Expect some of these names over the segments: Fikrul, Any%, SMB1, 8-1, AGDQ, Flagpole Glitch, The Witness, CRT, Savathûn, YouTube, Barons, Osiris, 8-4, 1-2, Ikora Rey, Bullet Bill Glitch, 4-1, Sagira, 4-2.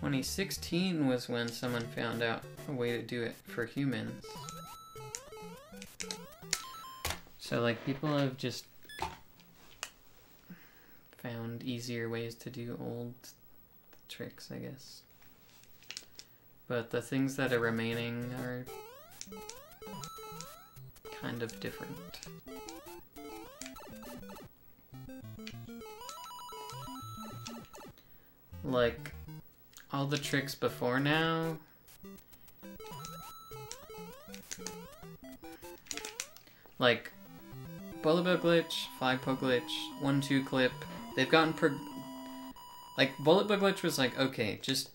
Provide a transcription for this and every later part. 2016 was when someone found out a way to do it for humans. So like people have just found easier ways to do old tricks, I guess. But the things that are remaining are kind of different. Like, all the tricks before now like Bullet Bill Glitch, Flagpole Glitch, 1-2 Clip, they've gotten like Bullet Bill Glitch was like, okay, just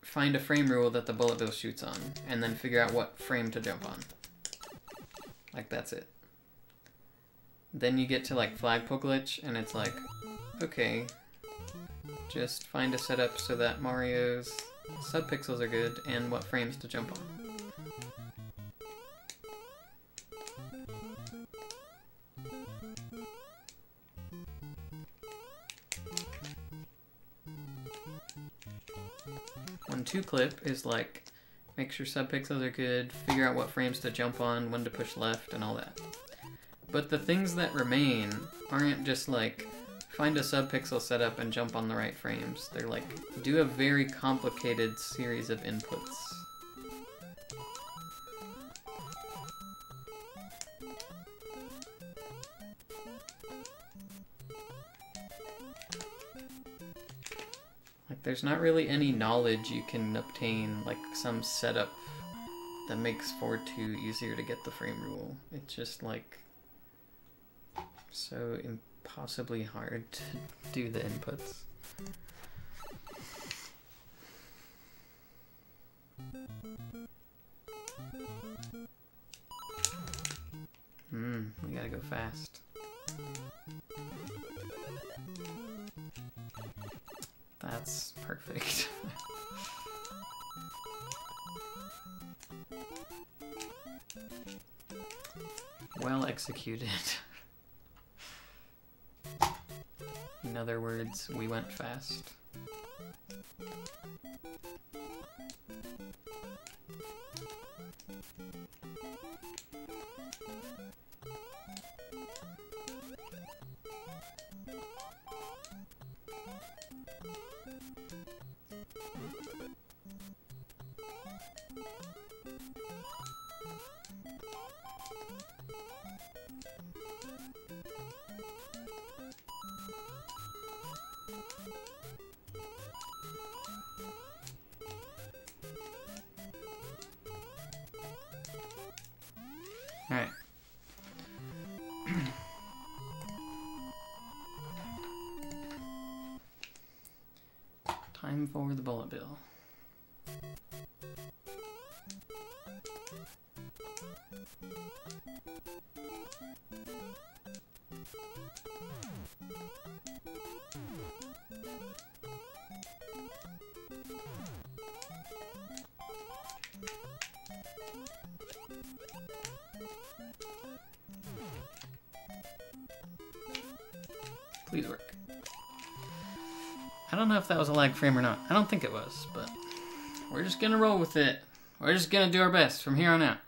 find a frame rule that the bullet bill shoots on and then figure out what frame to jump on. Like, that's it. Then you get to like Flagpole Glitch and it's like, okay, just find a setup so that Mario's subpixels are good and what frames to jump on. Clip is like, make sure subpixels are good, figure out what frames to jump on, when to push left, and all that. But the things that remain aren't just like, find a subpixel setup and jump on the right frames. They're like, do a very complicated series of inputs. There's not really any knowledge you can obtain, like some setup that makes 4-2 easier to get the frame rule. It's just like so impossibly hard to do the inputs. We gotta go fast. That's perfect. Well executed. In other words, we went fast. Alright. Time for the bullet bill. Please work. I don't know if that was a lag frame or not. I don't think it was, but we're just gonna roll with it. We're just gonna do our best from here on out.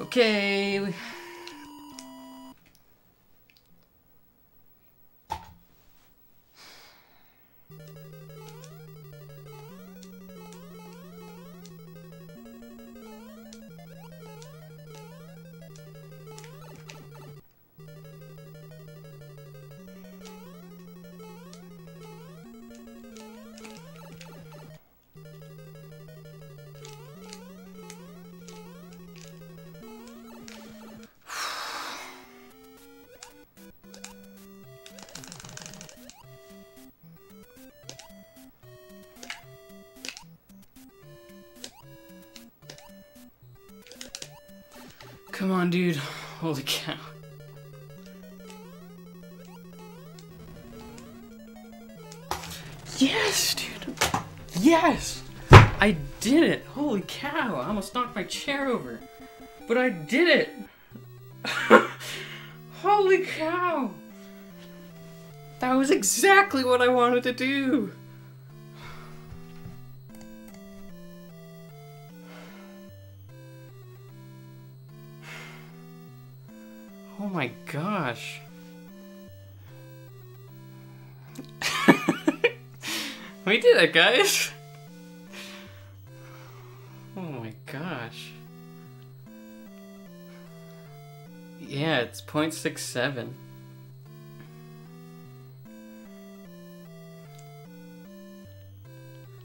Okay. Come on, dude. Holy cow. Yes, dude. Yes! I did it. Holy cow. I almost knocked my chair over. But I did it. Holy cow. That was exactly what I wanted to do. Oh my gosh. We did it, guys. Oh my gosh. Yeah, it's 0.67.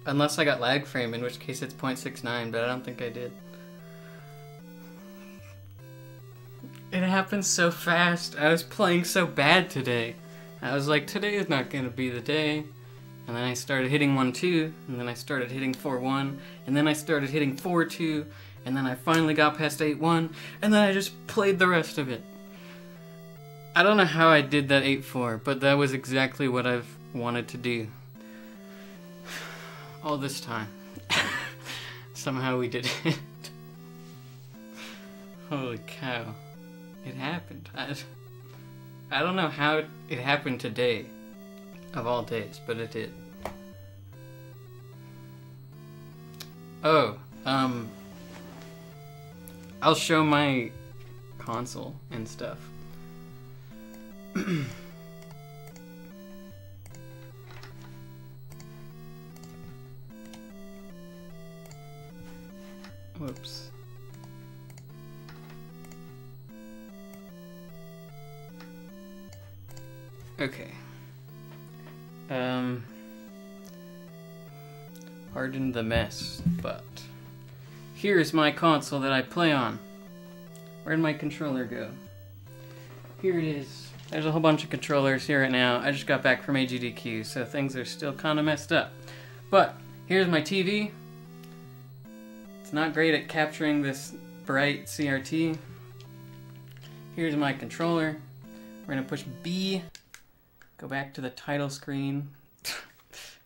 Unless I got lag frame, in which case it's 0.69, but I don't think I did. It happened so fast. I was playing so bad today. I was like, today is not gonna be the day. And then I started hitting 1-2, and then I started hitting 4-1, and then I started hitting 4-2, and then I finally got past 8-1, and then I just played the rest of it. I don't know how I did that 8-4, but that was exactly what I've wanted to do. All this time. Somehow we did it. Holy cow. It happened. I don't know how it happened today, of all days, but it did. Oh, I'll show my console and stuff. Whoops. Okay. Pardon the mess, but here's my console that I play on. Where'd my controller go? Here it is. There's a whole bunch of controllers here right now. I just got back from AGDQ, so things are still kind of messed up. But here's my TV. It's not great at capturing this bright CRT. Here's my controller. We're gonna push B. Go back to the title screen.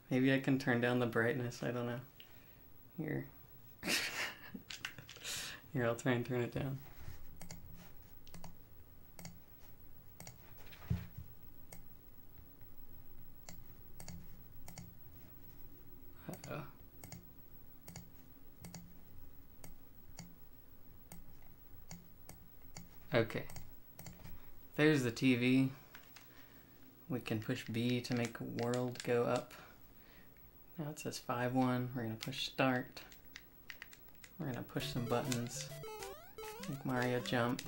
Maybe I can turn down the brightness, I don't know. Here. Here, I'll try and turn it down. Uh-oh. Okay. There's the TV. We can push B to make world go up. Now it says 5-1. We're gonna push start. We're gonna push some buttons. Make Mario jump.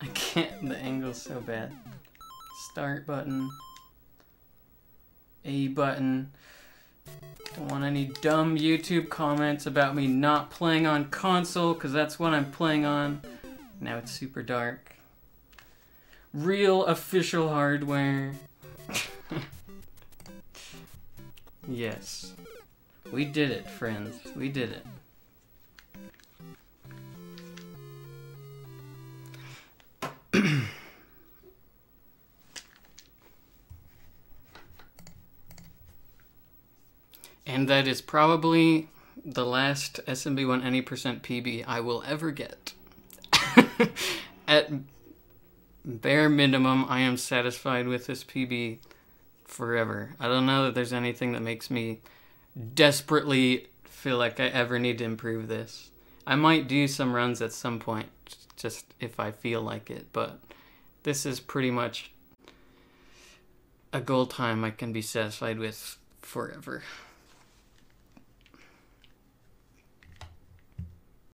I can't, the angle's so bad. Start button. A button. Don't want any dumb YouTube comments about me not playing on console, cause that's what I'm playing on. Now it's super dark. Real official hardware. Yes. We did it, friends. We did it. And that is probably the last SMB1 any% PB I will ever get. At bare minimum, I am satisfied with this PB forever. I don't know that there's anything that makes me desperately feel like I ever need to improve this. I might do some runs at some point, just if I feel like it, but this is pretty much a goal time I can be satisfied with forever.